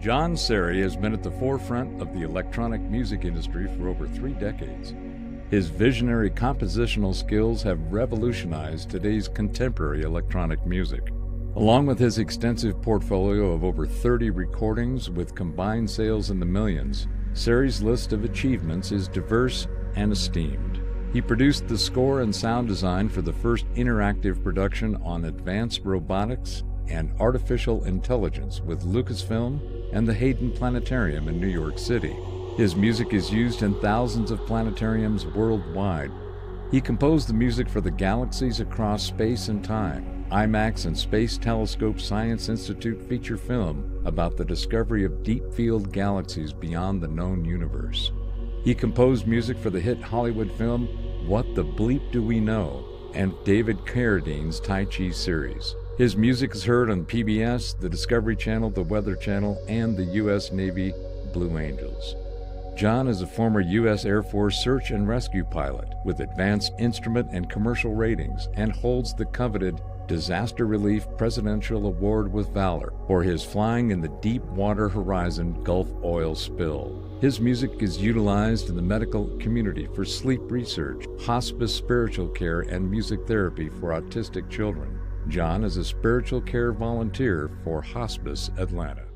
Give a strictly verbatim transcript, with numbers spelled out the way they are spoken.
Jonn Serrie has been at the forefront of the electronic music industry for over three decades. His visionary compositional skills have revolutionized today's contemporary electronic music. Along with his extensive portfolio of over thirty recordings with combined sales in the millions, Serrie's list of achievements is diverse and esteemed. He produced the score and sound design for the first interactive production on advanced robotics and artificial intelligence with Lucasfilm and the Hayden Planetarium in New York City. His music is used in thousands of planetariums worldwide. He composed the music for the Galaxies Across Space and Time, IMAX and Space Telescope Science Institute feature film about the discovery of deep-field galaxies beyond the known universe. He composed music for the hit Hollywood film What the Bleep Do We Know? And David Carradine's Tai Chi series. His music is heard on P B S, the Discovery Channel, the Weather Channel, and the U S Navy Blue Angels. Jonn is a former U S Air Force search and rescue pilot with advanced instrument and commercial ratings and holds the coveted Disaster Relief Presidential Award with Valor for his flying in the Deepwater Horizon Gulf oil spill. His music is utilized in the medical community for sleep research, hospice spiritual care, and music therapy for autistic children. Jonn is a spiritual care volunteer for Hospice Atlanta.